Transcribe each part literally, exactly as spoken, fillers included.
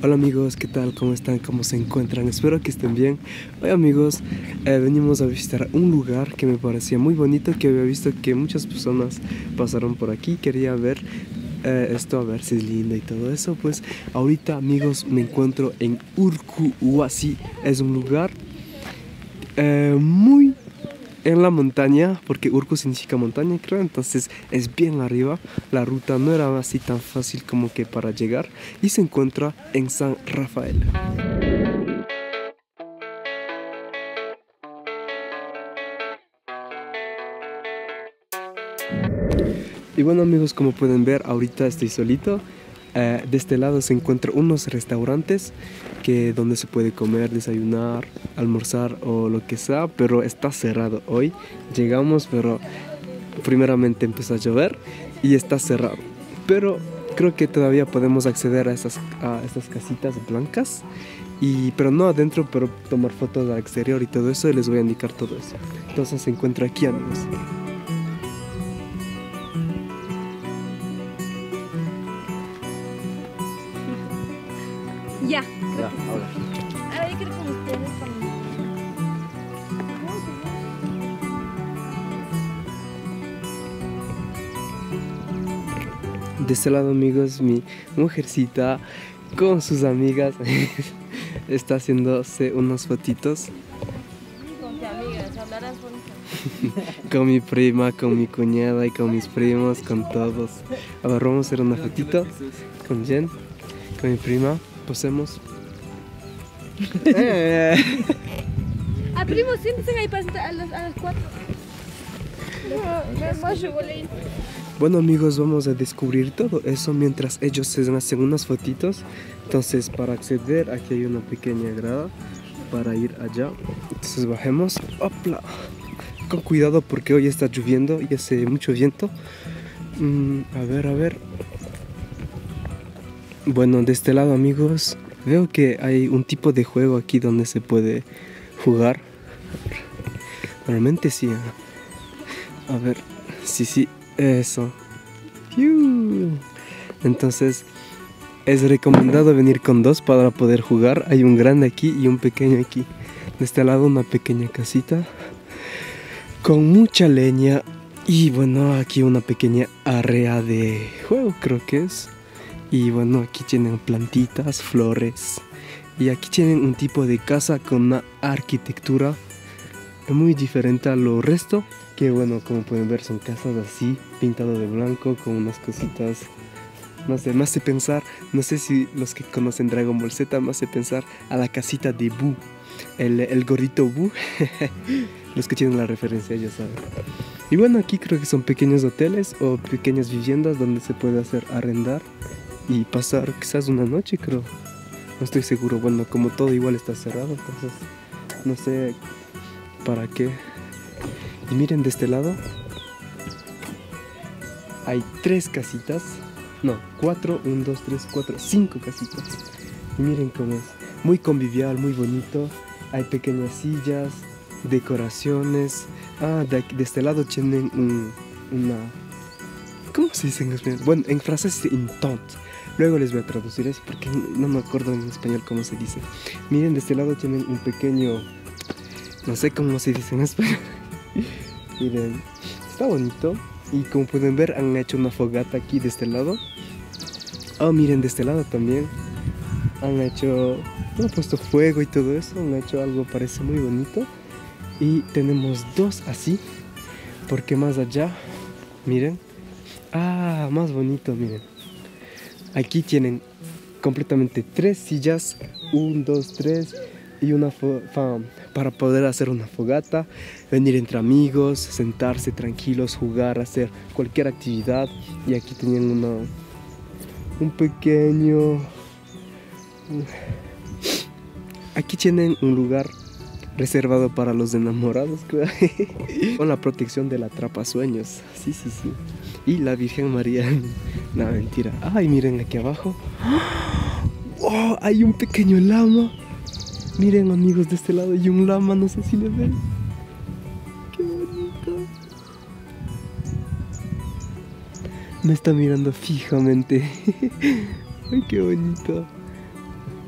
Hola amigos, ¿qué tal? ¿Cómo están? ¿Cómo se encuentran? Espero que estén bien. Hoy amigos, eh, venimos a visitar un lugar que me parecía muy bonito, que había visto que muchas personas pasaron por aquí. Quería ver eh, esto, a ver si es lindo y todo eso. Pues ahorita amigos me encuentro en Urku Wasi. Es un lugar eh, muy en la montaña, porque Urku significa montaña, creo, entonces es bien arriba. La ruta no era así tan fácil como que para llegar, y se encuentra en San Rafael. Y bueno amigos, como pueden ver, ahorita estoy solito. Eh, de este lado se encuentran unos restaurantes que donde se puede comer, desayunar, almorzar o lo que sea, pero está cerrado hoy. Llegamos, pero primeramente empezó a llover y está cerrado, pero creo que todavía podemos acceder a estas a estas casitas blancas, y pero no adentro, pero tomar fotos al exterior y todo eso, y les voy a indicar todo eso. Entonces se encuentra aquí amigos. Ya, ya, ahora. Ahora yo quiero con ustedes también. De este lado amigos, mi mujercita con sus amigas está haciéndose unas fotitos. Con tus amigas, hablarás bonito. Con mi prima, con mi cuñada y con mis primos, con todos. A ver, vamos a hacer una fotito con Jen, con mi prima. Pasemos. eh. A primo, siéntense ahí a las, a las cuatro. Bueno amigos, vamos a descubrir todo eso mientras ellos se hacen unas fotitos. Entonces para acceder, aquí hay una pequeña grada para ir allá. Entonces bajemos. ¡Opla! Con cuidado porque hoy está lloviendo y hace mucho viento. Mm, a ver, a ver. Bueno, de este lado amigos, veo que hay un tipo de juego aquí donde se puede jugar. Normalmente sí. A ver, sí, sí, eso. Entonces, es recomendado venir con dos para poder jugar. Hay un grande aquí y un pequeño aquí. De este lado una pequeña casita con mucha leña. Y bueno, aquí una pequeña área de juego, creo que es. Y bueno, aquí tienen plantitas, flores. Y aquí tienen un tipo de casa con una arquitectura muy diferente a lo resto. Que bueno, como pueden ver, son casas así, pintadas de blanco, con unas cositas. No sé, me hace pensar, no sé si los que conocen Dragon Ball Z, me hace pensar a la casita de Buu, el, el gorrito Buu. Los que tienen la referencia ya saben. Y bueno, aquí creo que son pequeños hoteles o pequeñas viviendas donde se puede hacer arrendar y pasar quizás una noche, creo. No estoy seguro. Bueno, como todo igual está cerrado, entonces no sé para qué. Y miren, de este lado hay tres casitas. No, cuatro, un, dos, tres, cuatro, cinco casitas. Y miren cómo es. Muy convivial, muy bonito. Hay pequeñas sillas, decoraciones. Ah, de, de este lado tienen un, una... ¿Cómo se dice en español? Bueno, en francés se dice intent. Luego les voy a traducir eso porque no me acuerdo en español cómo se dice. Miren, de este lado tienen un pequeño... No sé cómo se dice en español. Miren, está bonito. Y como pueden ver, han hecho una fogata aquí de este lado. Oh, miren, de este lado también. Han hecho... Han puesto fuego y todo eso. Han hecho algo, parece muy bonito. Y tenemos dos así. Porque más allá... Miren. Ah, más bonito, miren. Aquí tienen completamente tres sillas, un, dos, tres, y una para poder hacer una fogata, venir entre amigos, sentarse tranquilos, jugar, hacer cualquier actividad. Y aquí tenían una, un pequeño... Aquí tienen un lugar reservado para los enamorados, creo. Con la protección de la atrapasueños. Sí, sí, sí. Y la Virgen María. No, mentira. Ay, miren aquí abajo. ¡Oh! Hay un pequeño lama. Miren, amigos, de este lado hay un lama. No sé si le ven. ¡Qué bonito! Me está mirando fijamente. ¡Ay, qué bonito!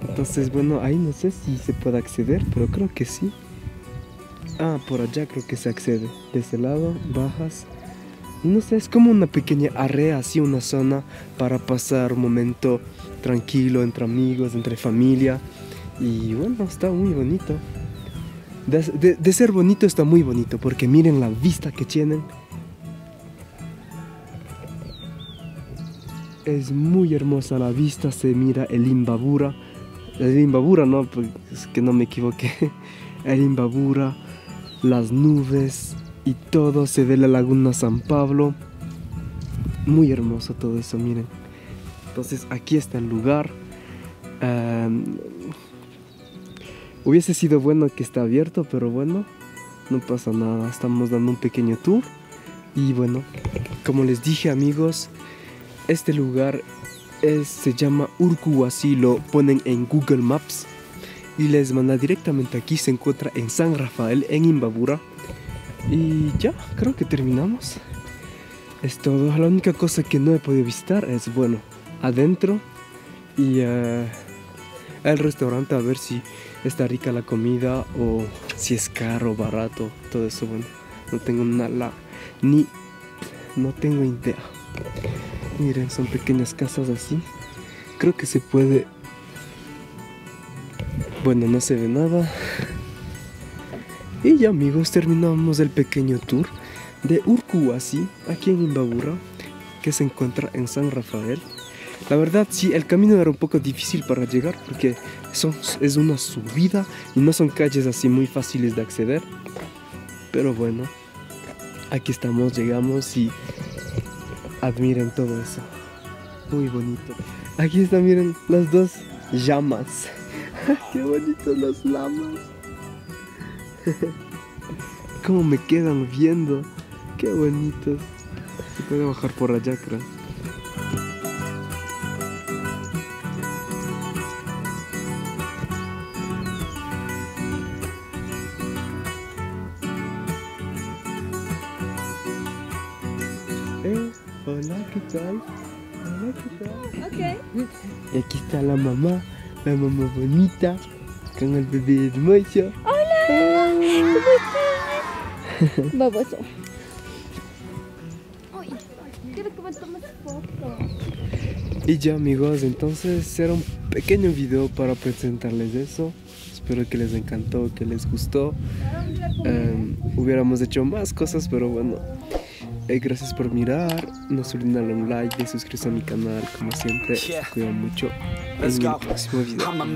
Entonces, bueno, ahí no sé si se puede acceder, pero creo que sí. Ah, por allá creo que se accede. De ese lado, bajas. Y no sé, es como una pequeña área, así una zona para pasar un momento tranquilo entre amigos, entre familia. Y bueno, está muy bonito. De, de, de ser bonito está muy bonito, porque miren la vista que tienen. Es muy hermosa la vista, se mira el Imbabura. El Imbabura, no, es que no me equivoqué. El Imbabura, las nubes y todo, se ve la laguna San Pablo. Muy hermoso todo eso, miren. Entonces aquí está el lugar. Um, hubiese sido bueno que está abierto, pero bueno, no pasa nada. Estamos dando un pequeño tour. Y bueno, como les dije, amigos, este lugar es, se llama Urku Wasi, lo ponen en Google Maps y les manda directamente aquí. Se encuentra en San Rafael, en Imbabura. Y ya, creo que terminamos. Es todo. La única cosa que no he podido visitar es, bueno, adentro y uh, el restaurante, a ver si está rica la comida o si es caro, barato, todo eso. Bueno, no tengo nada, ni, no tengo idea. Miren, son pequeñas casas así. Creo que se puede... Bueno, no se ve nada. Y ya, amigos, terminamos el pequeño tour de Urku Wasi, aquí en Imbabura, que se encuentra en San Rafael. La verdad, sí, el camino era un poco difícil para llegar, porque son, es una subida y no son calles así muy fáciles de acceder. Pero bueno, aquí estamos, llegamos y... Admiren todo eso, muy bonito. Aquí están, miren, las dos llamas. Qué bonitos los llamas. Cómo me quedan viendo, qué bonitos. Se puede bajar por allá, creo. Eh, hola, ¿qué tal? Hola, ¿qué tal? Okay. Y aquí está la mamá, la mamá bonita, con el bebé hermoso. ¡Hola! ¿Cómo estás? Baboso. Quiero que me tomes foto. Y ya, amigos, entonces era un pequeño video para presentarles eso. Espero que les encantó, que les gustó. Um, hubiéramos hecho más cosas, pero bueno. Gracias por mirar, no se olviden darle un like y suscribirse a mi canal, como siempre, se cuidan mucho, en mi próximo video.